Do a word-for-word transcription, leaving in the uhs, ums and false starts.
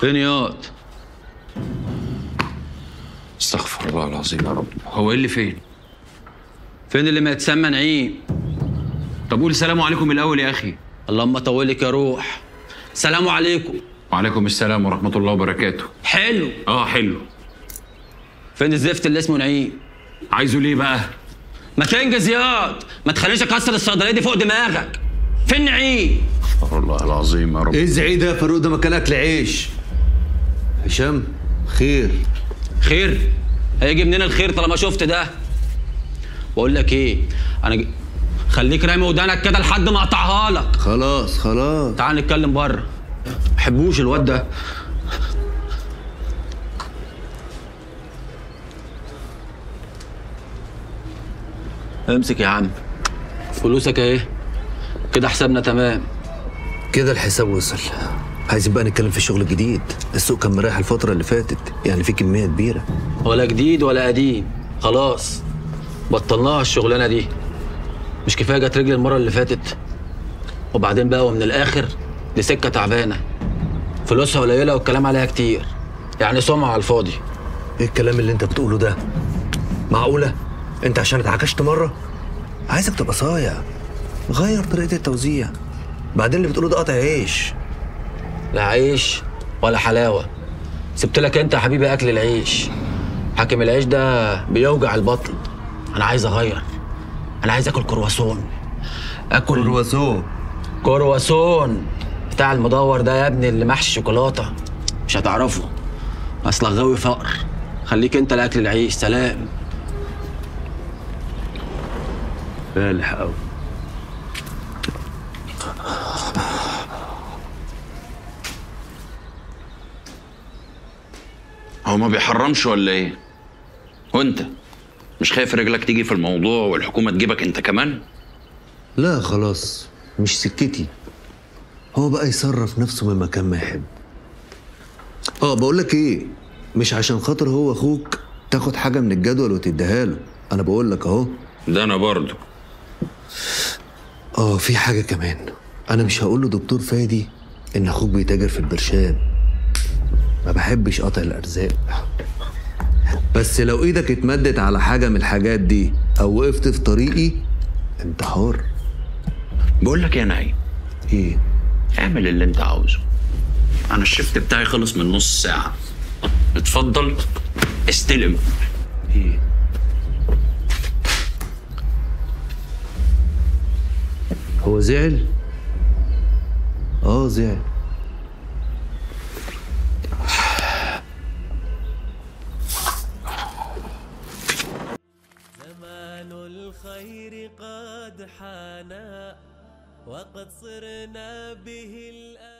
فين ياض؟ استغفر الله العظيم يا رب. هو ايه اللي فين؟ فين اللي ما يتسمى نعيم؟ طب قول السلام عليكم الاول يا اخي. اللهم طولك يا روح. السلام عليكم. وعليكم السلام ورحمه الله وبركاته. حلو. اه حلو. فين الزفت اللي اسمه نعيم؟ عايزه ليه بقى؟ ما تنجز ياض، ما تخليش اكسر الصيدليه دي فوق دماغك. فين نعيم؟ استغفر الله العظيم يا رب. ازعي ده يا فاروق، ده مكان اكل عيش. هشام خير؟ خير؟ هيجي منين الخير طالما شفت ده؟ بقول لك ايه؟ انا ج... خليك رامي ودانك كده لحد ما اقطعها لك. خلاص خلاص. تعال نتكلم بره. ما بحبوش الواد ده. امسك يا عم فلوسك اهي، كده حسابنا تمام. كده الحساب وصل. عايزين بقى نتكلم في الشغل الجديد. السوق كان مريح الفترة اللي فاتت، يعني في كمية كبيرة. ولا جديد ولا قديم، خلاص بطلناها الشغلانة دي. مش كفاية جت رجلي المرة اللي فاتت؟ وبعدين بقى ومن الآخر دي سكة تعبانة، فلوسها قليلة والكلام عليها كتير، يعني سمعة على الفاضي. إيه الكلام اللي أنت بتقوله ده؟ معقولة؟ أنت عشان اتعكشت مرة؟ عايزك تبقى صايع، غير طريقة التوزيع. بعدين اللي بتقوله ده قطع عيش. لا عيش ولا حلاوه. سبت لك انت يا حبيبي اكل العيش. حاكم العيش ده بيوجع البطن. انا عايز اغير، انا عايز اكل كرواسون. اكل كرواسون كرواسون بتاع المدور ده يا ابني، اللي محشي شوكولاته. مش هتعرفه، اصلك غاوي فقر. خليك انت لاكل العيش. سلام. فالح قوي. هو ما بيحرمش ولا ايه؟ وانت مش خايف رجلك تيجي في الموضوع والحكومه تجيبك انت كمان؟ لا خلاص، مش سكتي. هو بقى يصرف نفسه من مكان ما يحب. اه بقول لك ايه، مش عشان خاطر هو اخوك تاخد حاجه من الجدول وتديها له. انا بقول لك اهو. ده انا برضه. اه في حاجه كمان، انا مش هقول له دكتور فادي ان اخوك بيتاجر في البرشام. ما بحبش قطع الارزاق، بس لو ايدك اتمدت على حاجه من الحاجات دي او وقفت في طريقي انت حر. بقول لك يا نعيم ايه، اعمل اللي انت عاوزه. انا الشفت بتاعي خلص من نص ساعه. اتفضل استلم. ايه هو زعل؟ اه زعل. وقد صرنا به الآن.